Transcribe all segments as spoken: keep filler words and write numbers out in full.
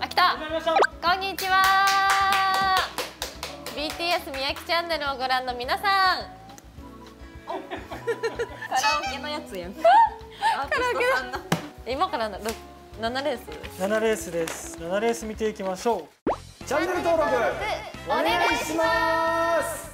あきた、こんにちは。 ビーティーエス みやきチャンネルをご覧の皆さん、カラオケのやつやん。今からななレースななレースですななレース見ていきましょう。チャンネル登録お願いします。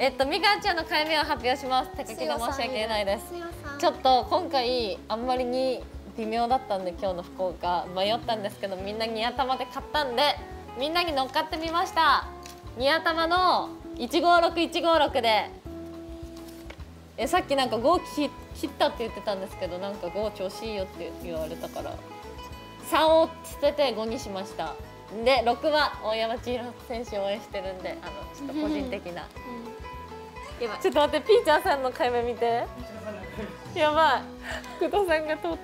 えっと、みかんちゃんの回目を発表します。手書きで申し訳ないです。ちょっと今回あんまりに微妙だったんで、今日の福岡迷ったんですけど、みんなに頭で買ったんでみんなに乗っかってみました。に頭のいちごろくいちごろくで、えさっきなんかご切ったって言ってたんですけど、なんかご調子いいよって言われたからさんを捨ててごにしました。でろくは大山千尋選手を応援してるんで、あのちょっと個人的な、うん、やばい、ちょっと待って、ピーチャーさんの回目見て、やばい、福田さんが通る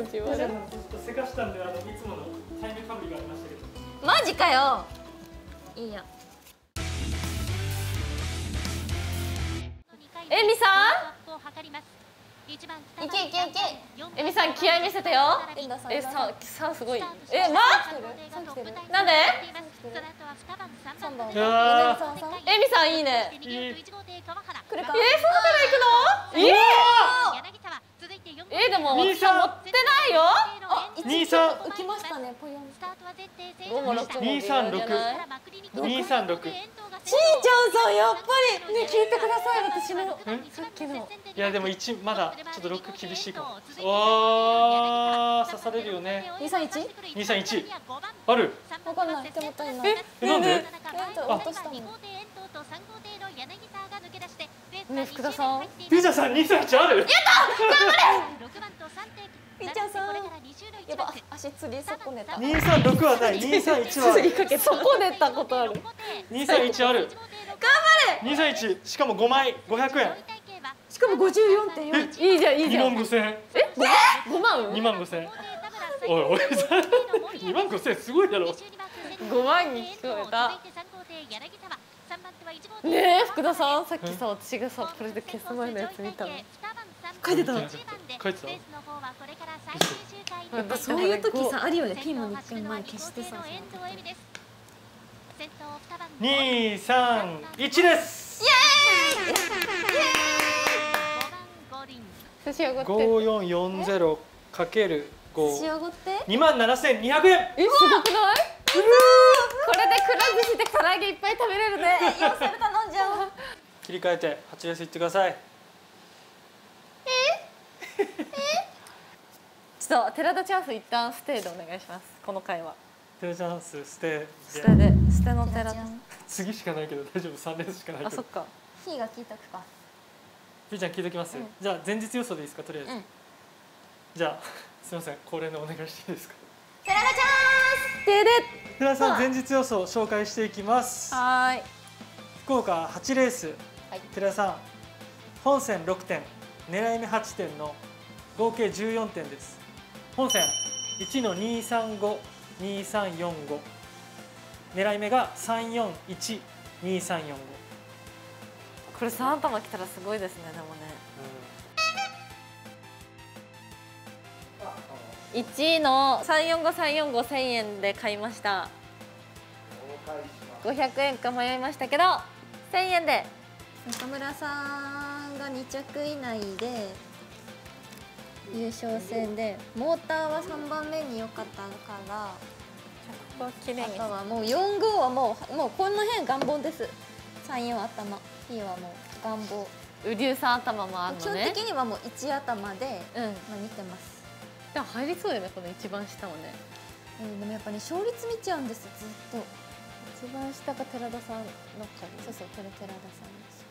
のちはちょっとせかしたんで、あのいつもの回目完備がありましたけど。マジかよ。いいや。えみさん。いけいけいけ。えみさん気合い見せてよ。えささすごい。えま？なんで？えみさんいいね。ええそうから行くの？いいよ。えでも持ってないよ。二三浮きましたね。ポヨン。二三六。二三六。しーちゃんさんやっぱりね、聞いてください、私のさっきの。いやでも一まだちょっと六厳しいかも。ああ刺されるよね。二三一？二三一。ある。わかんない。手元にない。えなんで？落としたの。ね福田さん。ピーチャーさん二三一ある？やった。頑張れ。ピーチャーさん。やば、足つり損ねた。二三六はない。二三一は。つりかけ損ねたことある。二三一ある。頑張れ。二三一、しかも五枚、五百円。しかも五十四点四。いいじゃん、いいじゃん。二万五千円。え、五万？二万五千円。おいおい、二万五千円すごいだろ。五万に聞こえた。ねえ、福田さん、さっきさ、私がさ、これで消す前のやつ見たの。書いてた。書いてた。やっぱそういう時さあるよね。ピンも一回前消してさ。二三一です。イエーイ。寿司おごって。五四四ゼロかける五。寿司おごって。二万七千二百円。え、すごくない？これでくら寿司で唐揚げいっぱい食べれるね。よっしゃ頼んじゃう。切り替えて八レース行ってください。ちょっと寺田チャンス一旦ステイでお願いします。この回は寺田チャンスステイステでステの寺田次しかないけど大丈夫、三連しかないけど。あそっか、火が聞いとくか。ピーちゃん聞いときます、うん、じゃあ前日予想でいいですか、とりあえず、うん、じゃあすみません、恒例のお願いしていいですか。寺田チャンスでで寺田さん、前日予想紹介していきます。はい、福岡はちレース、はい、寺田さん本戦ろくてん狙い目はちてんの合計じゅうよんてんです。本線 いちのにさんごにさんよんご 狙い目がさんよんいちにさんよんご。これさん頭きたらすごいですね。でもね、うん、いちのさんよんごさんよんご せんえんで買いました。ごひゃくえんか迷いましたけどせんえんで。中村さんがに着以内で優勝戦でモーターはさんばんめに良かったから、あとはもうよん号はもうもうこの辺願望です。さんよん頭、 P はもう願望、雨竜さん頭もあるのね。基本的にはもういち頭で、うん、まあ見てます。でも入りそうよね、この一番下をね、うん、でもやっぱり、ね、勝率見ちゃうんです、ずっと一番下が寺田さんのか、そうそう、これ寺田さんです。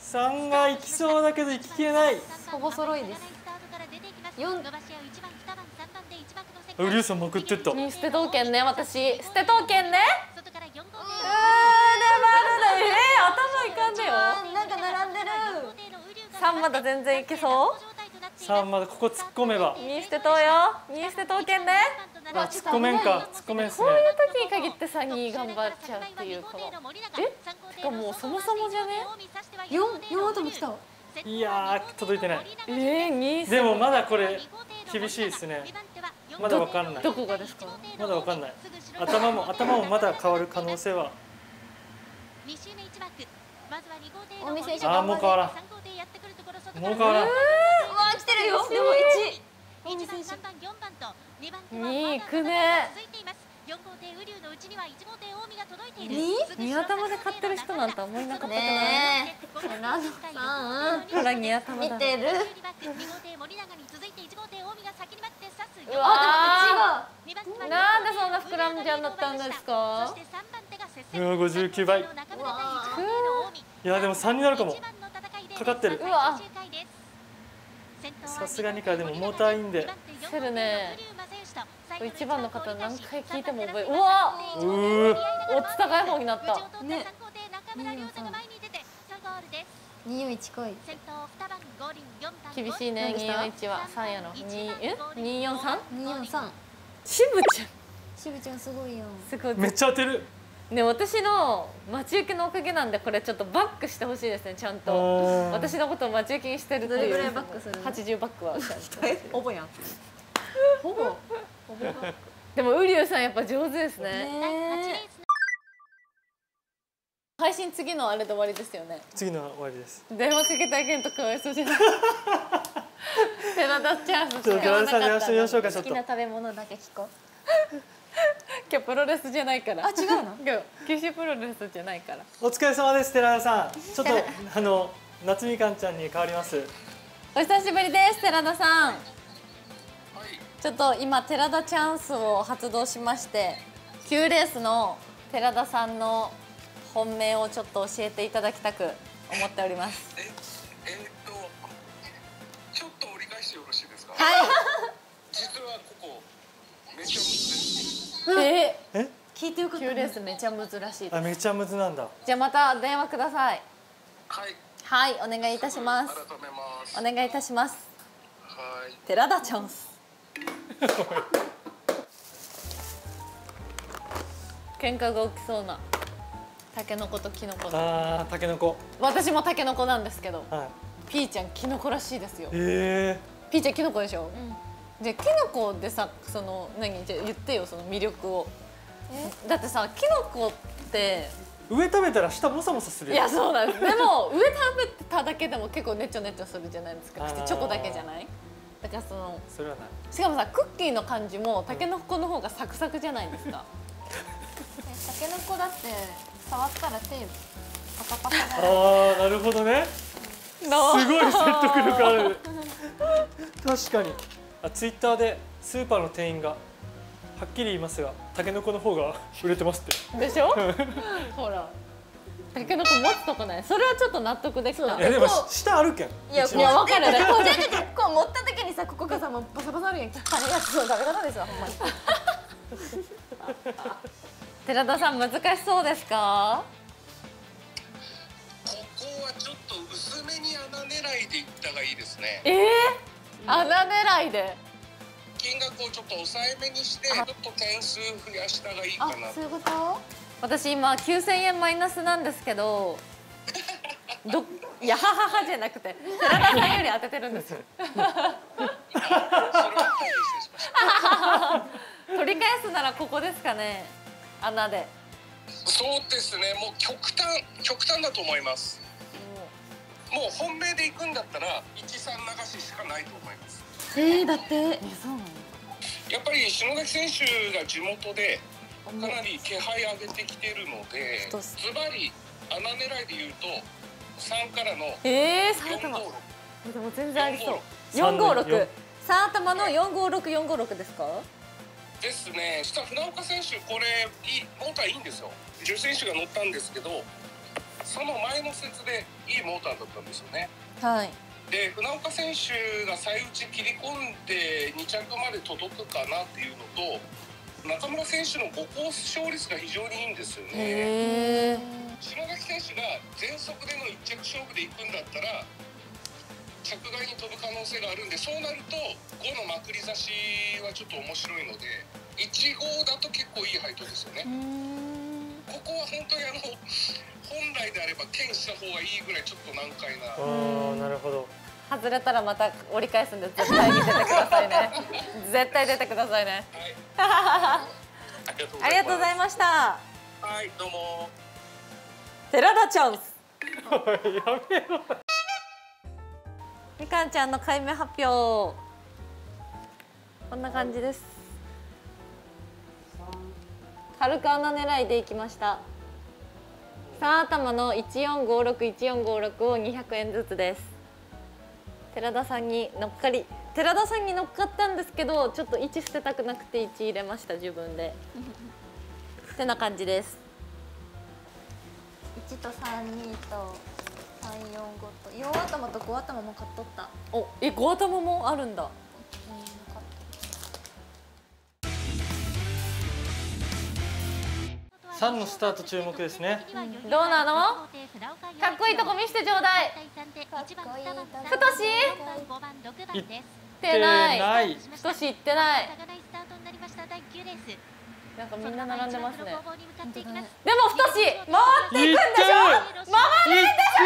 さんが行きそうだけど行ききれない。ほぼ揃いです。四。うりゅうさんまくってった。に捨て刀剣ね、私捨て刀剣ね。うーん、並んでる。えー、頭いかんでよ。なんか並んでる。三まだ全然いけそう。さあまだここ突っ込めば見捨てとうよ、見捨てとうけんね。まあ突っ込めんか、突っ込めんすね。こういう時に限ってさに頑張っちゃうっていうか。え？てかもうそもそもじゃね？四四アトム来た。いやー届いてない。ええに。でもまだこれ厳しいですね。まだわかんない。どこがですか？まだわかんない。頭も頭もまだ変わる可能性は。ああもう変わらん。もう変わらん。うわー来てるよ。でもいち。いち選手。に行くね。に？に頭で勝ってる人なんて思いなかったじゃない？ねえ。ほらに頭だ。見てる。うわー。なんでそんな膨らんじゃんだったんですか？うわごじゅうきゅうばい。いやでもさんになるかも。かかってる。うわ。さすがにかでも重たいんで。するね。一番の方何回聞いても覚え。うわ。うー。おつ高い方になった。ね。によんいち来い。厳しいね。によんいちはさんやの。にえ？によんさん？によんさん。しぶちゃん。しぶちゃんすごいよ。すごい。めっちゃ当てる。ね、私の待ち受けのおかげなんでこれちょっとバックしてほしいですね。ちゃんと私のことを待ち受けにしてるっていう。どれぐらいバックする？はちじゅうバックはちゃんと。ほぼやん。ほぼ。ほぼバック。でも瓜生さんやっぱ上手ですね。ね配信次のあれで終わりですよね。次の終わりです。電話かけたいけんとかわいそうじゃない。寺田チャンス。ちょっと寺田さんによろしくお願いします。好きな食べ物だけ聞こう。今日プロレスじゃないから。あ、違うの？今日九州プロレスじゃないから。お疲れ様です、寺田さん。ちょっとあの夏みかんちゃんに変わります。お久しぶりです、寺田さん。はい、ちょっと今寺田チャンスを発動しまして、きゅうレースの寺田さんの本命をちょっと教えていただきたく思っております。え、えーっとちょっと折り返してよろしいですか？はい。実はここめちゃ難しい。ええ聞いてよかった。きゅうレースめちゃむずらしいです。あ、めちゃむずなんだ。じゃあまた電話ください。はいはい、お願いいたします。お願いいたします。はい、寺田チャンス。喧嘩が起きそうなタケノコとキノコ。ああ、タケノコ。私もタケノコなんですけど、はい、ピーちゃんキノコらしいですよ。ええー、ピーちゃんキノコでしょ、うん。じゃあキノコでさ、その何じゃ言ってよ、その魅力を。だってさ、キノコって上食べたら下モサモサするよ。いやそうなんです。でも上食べただけでも結構ネチョネチョするじゃないですか。チョコだけじゃない。だからそのそれはない。しかもさ、クッキーの感じもタケノコの方がサクサクじゃないですか。タケノコだって触ったら手パカパカ。ああ、なるほどね。すごい説得力ある。確かに。ツイッターでスーパーの店員がはっきり言いますが、タケノコの方が売れてますって。でしょ？ほら、タケノコ持つとこない。それはちょっと納得できた。いやでも下あるけん。いやわかる。こう出て結構持った時にさ、ここがさもうバサバサあるやん。食べ方ですわ、ほんまに。寺田さん難しそうですか？ここはちょっと薄めに穴狙いでいったがいいですね。ええ。穴狙いで金額をちょっと抑えめにしてちょっと点数増やしたがいいかな。あ、そういうこと。私今きゅうせんえんマイナスなんですけど、どいやはははじゃなくて寺田さんより当ててるんですよ。取り返すならここですかね、穴で。そうですね、もう極端極端だと思います。もう本命で行くんだったらいちさん流ししかないと思います。えー、だってやっぱり篠崎選手が地元でかなり気配上げてきてるので、ズバリ穴狙いで言うとさんからのよんごろく。でも全然ありそう。よんごろくさん頭のよんごろくよんごろくですか？ですね。実は船岡選手これモーターいいんですよ。じゅう選手が乗ったんですけど、その前の節でいいモーターだったんですよね。はい。で、船岡選手が最内切り込んでに着まで届くかなっていうのと、中村選手のごコース勝率が非常にいいんですよね。篠崎選手が全速でのいっ着勝負で行くんだったら、着外に飛ぶ可能性があるんで、そうなるとごのまくり差しはちょっと面白いので、いちごだと結構いい配当ですよね。ここは本当にあの本来であれば剣した方がいいぐらいちょっと難解な。あ、なるほど。外れたらまた折り返すんで、絶対に出てくださいね。絶対出てくださいね。ありがとうございました。はい、どうも。寺田チャンス。やめろ。みかんちゃんの改名発表。こんな感じです。軽く穴狙いでいきました。さん頭の一四五六一四五六をにひゃくえんずつです。寺田さんに乗っかり、寺田さんに乗っかったんですけど、ちょっといち捨てたくなくていち入れました、自分で。ってな感じです。いちとさんにとさんよんごとよん頭とご頭も買っとった。おえ、ご頭もあるんだ。さんのスタート注目ですね。どうなの、かっこいいとこ見せてちょうだい。ふとしいってない、ふとしいってない。なんかみんな並んでますね。でも太し回っていくんでしょ。回れるでし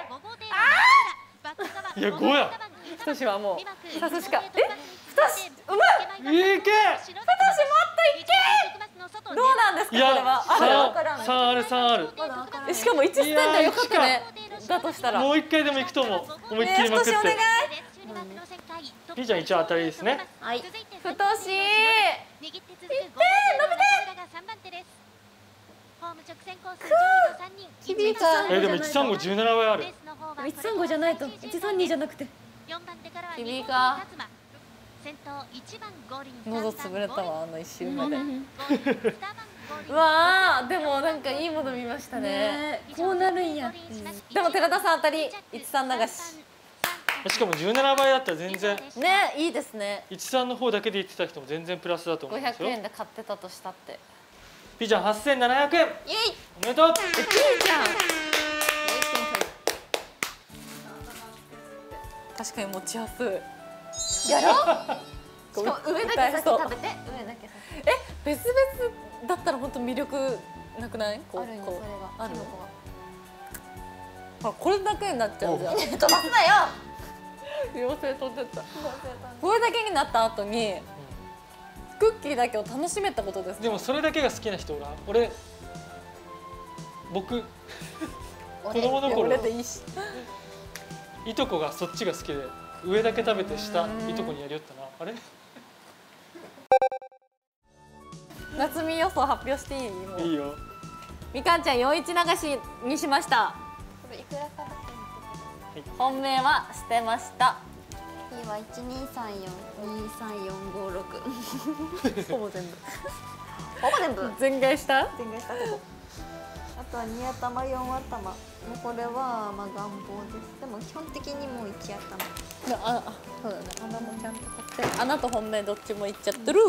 ょ。いや、ごや。太しはもう刺すしか。え、太しうまい。いけ。太しもっといけ。どうなんですかこれは。三ある三ある。しかも一ステンダー良かったね。だとしたらもう一回でも行くと思う。思いっきりまくって。ピーちゃん一応当たりですね。はい。太し。いってん伸びて。え、でも一三五十七倍ある。一三五じゃないと、一三二じゃなくて。キビか。喉潰れたわ、あの一周目で。わあ、でもなんかいいもの見ましたね。こうなるんや。でも寺田さん当たり、一三流し。しかもじゅうななばいだったら全然ね、いいですね。じゅうさんの方だけで言ってた人も全然プラスだと思うんですよ。ごひゃくえんで買ってたとしたって。ピーちゃんはっせんななひゃくえん。イエイ、おめでとう。ピーちゃん確かに持ちやすいやろしかも上だけ先食べて、上だけ先。え、別々だったら本当魅力なくない？こう、あるよ、それはあるの。これだけになっちゃうじゃん。飛ばすなよ。妖精飛んでった。これだけになった後に、うん、クッキーだけを楽しめたことですか？でもそれだけが好きな人が、俺、僕子供の頃 い, い, いとこがそっちが好きで、上だけ食べて下いとこにやりよったな。あれ夏美予想発表していい？もういいよ。みかんちゃんよんいち流しにしました。これいくらかな。本命は捨てました。いいわ、いちにさんよんにさんよんごろく。ほぼ全部。ほぼ全部。全買した？全買したこと。あとはに頭よん頭。もうこれはまあ願望です。でも基本的にもういち頭。あ、あ、そうだね。穴もちゃんと買って。穴と本命どっちもいっちゃってる。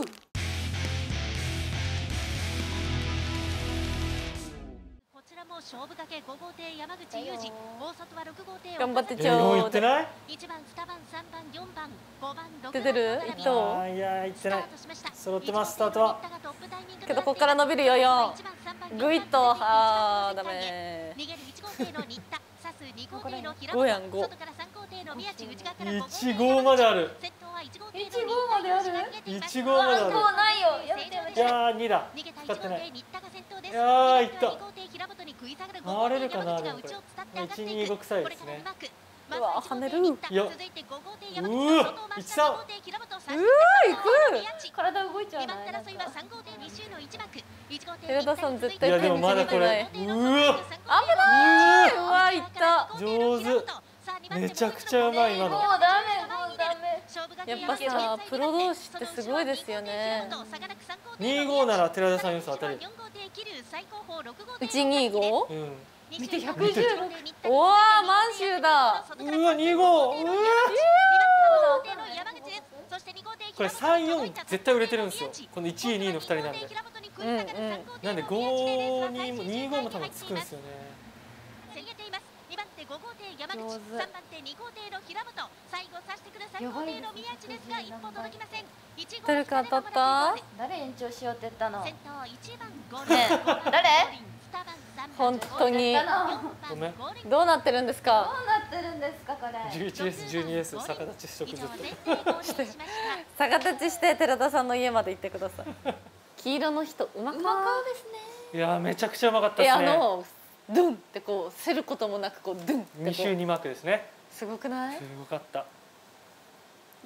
うん、勝負掛けごごうてい山口雄二、大里はろくごうてい。頑張ってちょう。いち番、にばん、さんばん、よんばん、ごばん、ろくばん。出てる？一等。いやいってない。揃ってます。スタートは。けどここから伸びるよよ。グイッと、あーダメ。ごやんご。一号まである。一号まである？一号まである。ないよ。いやーにだ。使ってない。いやーいった。回れるかな。一二五臭いですね。うわ、跳ねる。いや、うわ、一三。うわ、行く。体動いちゃうな。寺田さん絶対。いやでもまだこれ。うわ、危ない。うわ、行った。上手。めちゃくちゃうまい今の。もうダメ、もうダメ。やっぱさ、プロ同士ってすごいですよね。二五なら寺田さん予想当たり。いちにご、見てひゃくじゅうろく。おお、満州だ。うわ、にご。うわ、これさんよん絶対売れてるんですよ。このいちいにいのふたりなんで。なんでごにもにごも多分つくんですよね。山口、さんばんてに号艇の平本、最後さしてください号艇の宮地ですが一歩届きません。誰か当たった？誰延長しようって言ったの？先頭いちばんゴールド。誰？本当にどうなってるんですか？どうなってるんですかこれ？じゅういちエス、じゅうにエス、逆立ちしとくずっと。逆立ちして寺田さんの家まで行ってください。黄色の人うまかですね。いやめちゃくちゃうまかったですね。あのドゥンってこう競ることもなくこうドゥンってこう。二周二マークですね。すごくない？すごかった。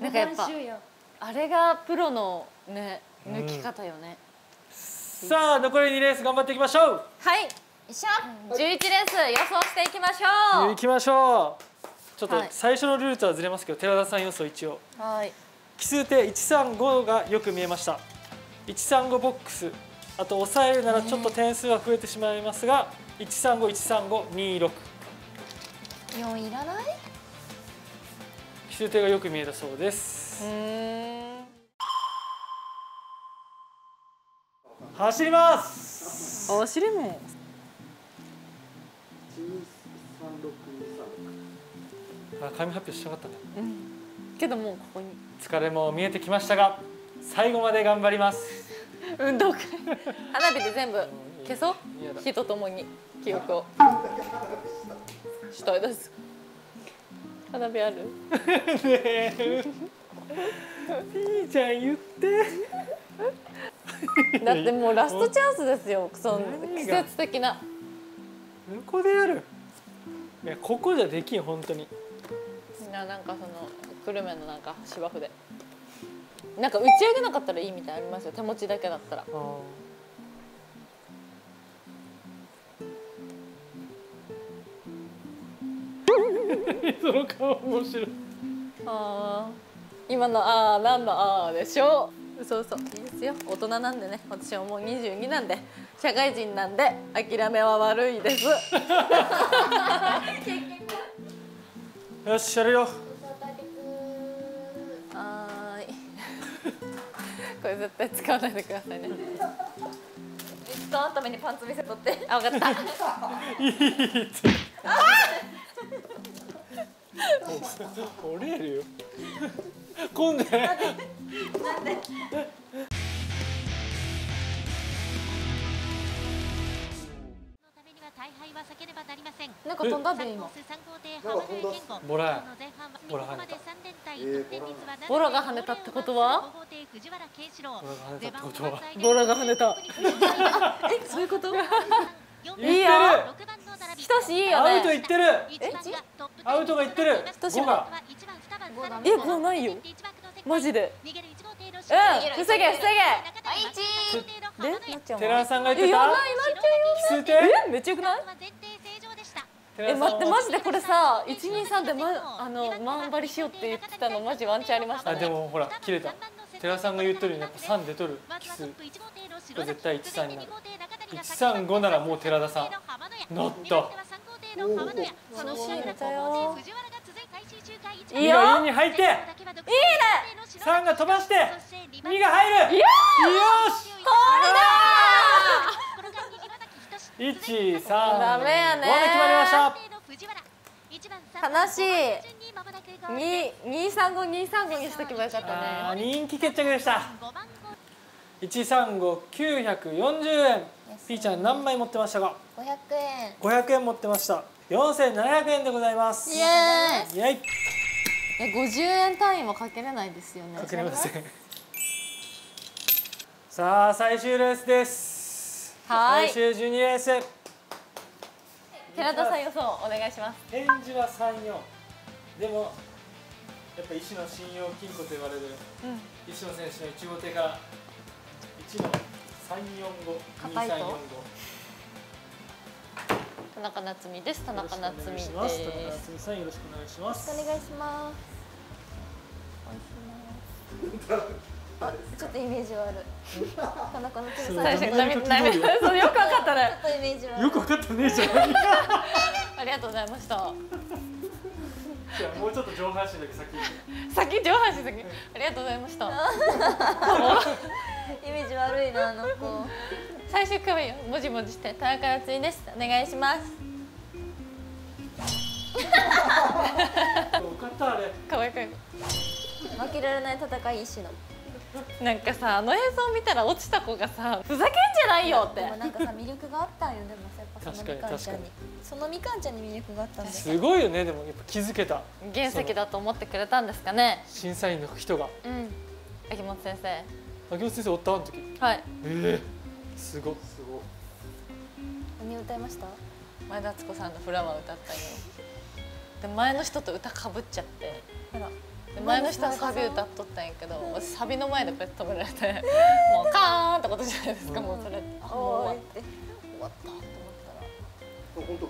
なんかやっぱあれがプロのね抜き方よね。さあ残りにレース頑張っていきましょう。はい。一緒。じゅういちレース予想していきましょう。行きましょう。ちょっと最初のルールとはずれますけど寺田さん予想一応。はい。奇数手いちさんごがよく見えました。いちさんごボックス。あと抑えるならちょっと点数は増えてしまいますが、いちさんご、いちさんご、にろく。よんいらない？奇数手がよく見えたそうです。走ります。走りも。あ、紙発表しなかったね。うん。けどもうここに。疲れも見えてきましたが、最後まで頑張ります。運動会花火で全部消そう火とともに記憶をしたいです。花火あるねえピーちゃん言ってだってもうラストチャンスですよ。その季節的な向こうでやる。いやここじゃできん本当にな。なんかその久留米のなんか芝生でなんか打ち上げなかったらいいみたいありますよ。手持ちだけだったら。その顔面白い。ああ、今のああなんのああでしょう。そうそういいですよ。大人なんでね。私はもうにじゅうになんで社会人なんで諦めは悪いです。よしやるよ。これ絶対使わないでくださいね。ずっとあっためにパンツ見せとって。あ、わかった。いいって。折れるよ。混んで。なんで。なんで。なんか飛んだで今。ボラ。ボラ跳ねた。ボラが跳ねたってことは？ボラが跳ねた。え、そういうこと？いいよ。ひとしいいよね。アウトいってる。アウトがいってる。ごが。え、ごないよ。マジで。うん、防げ防げ。で、寺田さんが言ってた。奇数手。え、めっちゃ良くない？え、待ってマジでこれさいちにさんで、ま、あのマンバリしようって言ってたのマジワンチャンありましたね。あでもほら切れた。寺さんが言っとるよね。さんで取る奇数。これ絶対いちさんになる。いちさんごならもう寺田さん。乗った。いいよ。にに入って。いいね。さんが飛ばして。にが入る。よし。一三ダメやね。決まりました。悲しい。二二三五二三五にしとけばよかったね。人気決着でした。一三五九百四十円。ピーちゃん何枚持ってましたか。五百円。五百円持ってました。四千七百円でございます。イエーイ。イエイ。え五十円単位もかけれないですよね。かけれません。さあ最終レースです。最終じゅうにレース。寺田さん予想お願いします。返事はさん、よん。でもやっぱ石の信用金庫と言われる、うん、石野選手のいち号艇がいちのさん、よん、ご、に、さん、よん、ご。田中夏実です。田中夏実です。田中夏実さんよろしくお願いします。お願いします。お願いします。ちょっとイメージ悪い。田中のつぶさん。そうよくわかったね。ちょっとイメージ悪い。よくわかったねじゃない。ありがとうございました。じゃあもうちょっと上半身だけ先。先上半身先。ありがとうございました。イメージ悪いなあの子。最終組もじもじして田中夏実です。お願いします。負けられない戦い一種の。なんかさ、あの映像見たら落ちた子がさ、ふざけんじゃないよって。でもなんかさ、魅力があったんよ。でもさ、やっぱそのみかんちゃんに、そのみかんちゃんに魅力があったんです。すごいよね。でもやっぱ気づけた。原石だと思ってくれたんですかね。審査員の人が。うん。秋元先生。秋元先生おったあの時。はい。ええ。すご。すご。何歌いました？前田敦子さんのフラワー歌ったよ。で前の人と歌かぶっちゃって。あら。前の人はサビ歌っとったんやけど、うん、サビの前でこうやって止められて、えー、もうカーンってことじゃないですか、うん、もうそれ、うん、あ、もう終わって終わったと思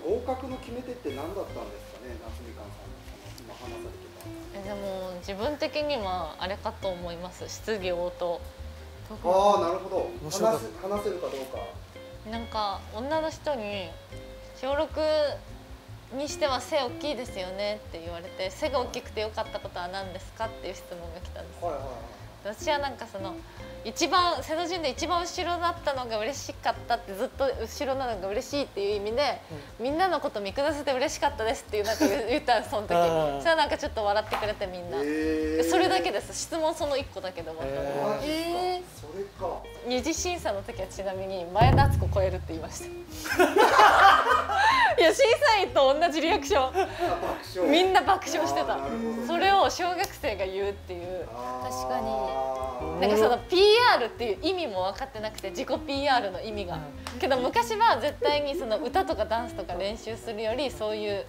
ったら、本当合格の決め手って何だったんですかね、夏みかんさんの今話されてた。え、でも自分的にはあれかと思います。質疑応答。ああ、なるほど。話せ、話せるかどうか。なんか女の人に小ろくにしては背大きいですよねって言われて、背が大きくて良かったことは何ですかっていう質問が来たんです。私はなんかその一番背の順で一番後ろだったのが嬉しかったって、ずっと後ろなのが嬉しいっていう意味で、うん、みんなのこと見下せて嬉しかったですっていうなんか言ったその時それはなんかちょっと笑ってくれて、みんな、えー、それだけです。質問そのいっこだけで終わったので、えー、それか。二次審査の時はちなみに前田敦子超えるって言いましたいや、審査員と同じリアクションみんな爆笑してた、ね、それを小学生が言うっていう。確かになんかその ピーアール っていう意味も分かってなくて、自己 ピーアール の意味が、うん、けど昔は絶対にその歌とかダンスとか練習するよりそういう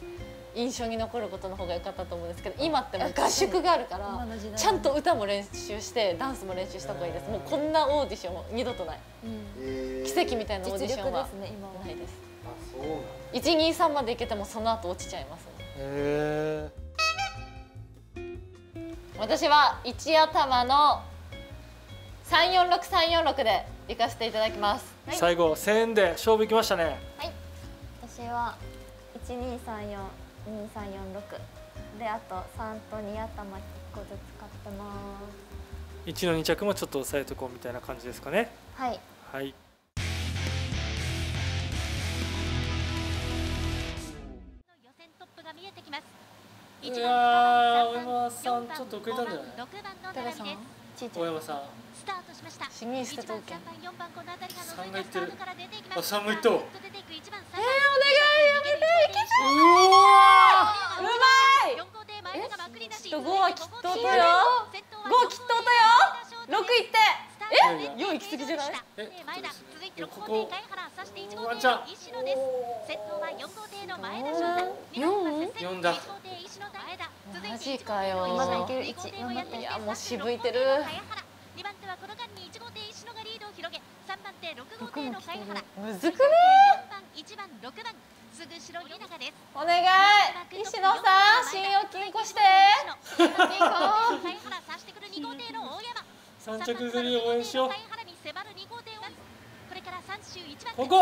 印象に残ることの方が良かったと思うんですけど、今ってもう合宿があるからちゃんと歌も練習してダンスも練習した方がいいです。もうこんなオーディションも二度とない、うん、奇跡みたいなオーディションはないです。いち、に、さんまでいけてもその後落ちちゃいます、ね。へー。私はいち頭のさんよんろく、さんよんろくで行かせていただきます。はい、最後せんえんで勝負いきましたね。はい。私はいち、に、さん、よん、に、さん、よん、ろくで、あとさんとに頭いっこずつ買ってます。いちのに着もちょっと押さえとこうみたいな感じですかね。はい。はい。いやー、大山さんちょっと遅れたんじゃない？誰さん？大山さん。シミステ東京。さんが行ってる。あ、さんも行った。えー、お願いやめて、行きたい。うわー、うまい。え、ちょっとごはきっと音よ。ごきっと音よ。ろく行って。え、よん行き過ぎじゃない？え、ここ。ワンちゃん。よん？よんだ。マジかよ。まだいける。いち、よん。いや、もう渋いてる。むずくねー。お願い。石野さん、信用金庫して。三着釣り応援しよう。ここ。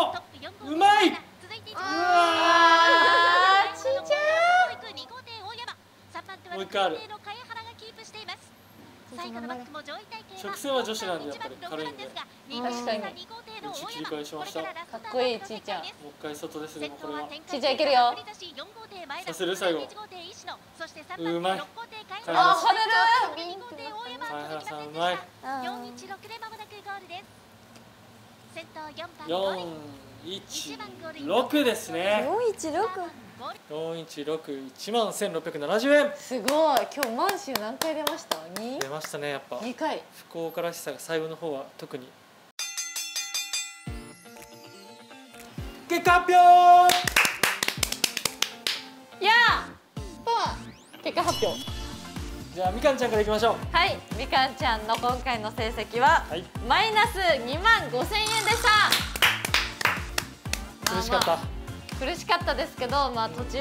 うまい。うわー、ちいちゃい。もう一回ある。直線は女子なんでやっぱり軽いんで。確かに。一切り返しました。かっこいいちいちゃん。もう一回外です。でもこれは。ちいちゃんいけるよ。させる最後。うまい。あ、跳ねる。前原さんうまい。よん、いち、ろくですね。よん、いち、ろく。よん、いち、ろく、いちまんせんろっぴゃくななじゅうえん。すごい。今日満州何回出ました？に。出ましたね、やっぱ。にかい。福岡らしさが最後の方は特に。結果発表。いやー。パワー。結果発表。じゃあみかんちゃんからいきましょう。はい。みかんちゃんの今回の成績は、はい、マイナスにまんごせんえんでした。苦しかった。苦しかったですけど、まあ途中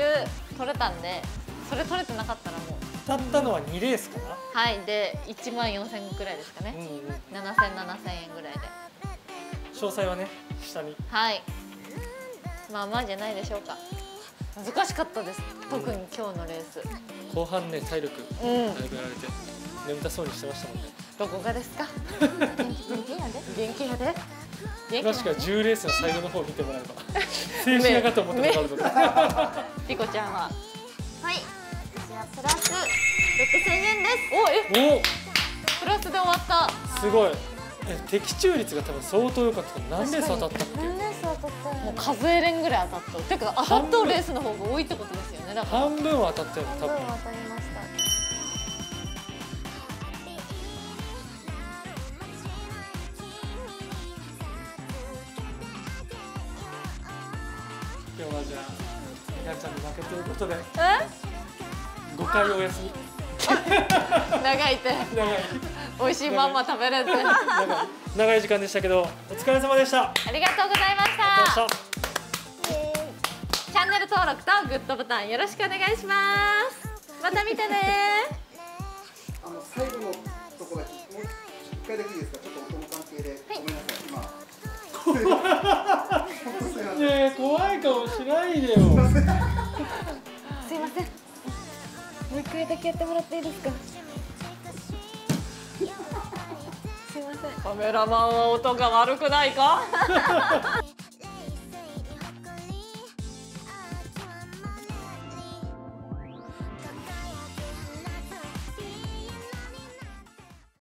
取れたんで、それ取れてなかったらもう。当たったのはにレースかな。はい、でいちまんよんせんくらいですかね。ななせん、ななせんえんぐらいで。詳細はね、下に。はい。まあまあじゃないでしょうか。難しかったです。特に今日のレース。うん、後半ね、体力だいぶやられて、眠たそうにしてましたもんね。どこがですか？元気やで。元気やで。もしくはじゅうレースの最後の方を見てもらえば静止画かと思ってもらうとか。ピコちゃんははい、こちらプラスろくせんえんです。おえ、プラスで終わった。すごい。え、的中率が多分相当良かった。何レース当たったっけ？何レース当たったの？もう数えれんぐらい当たった。てか当たったレースの方が多いってことですよね。だから半分は当たったよね。多分。半分は当たりました。今日はじゃあ、ひなちゃんに負けということでごかいお休み。長いって長い、美味しいまんま食べれて長い、長い時間でしたけど、お疲れ様でした。ありがとうございました。チャンネル登録とグッドボタンよろしくお願いします。また見てね。あの最後のところだけもう一回だけいいですか？ちょっと音の関係でごめんなさい。今ねえ、怖い顔しないでよ。すいません。もう一回だけやってもらっていいですか？すいません。カメラマンは音が悪くないか？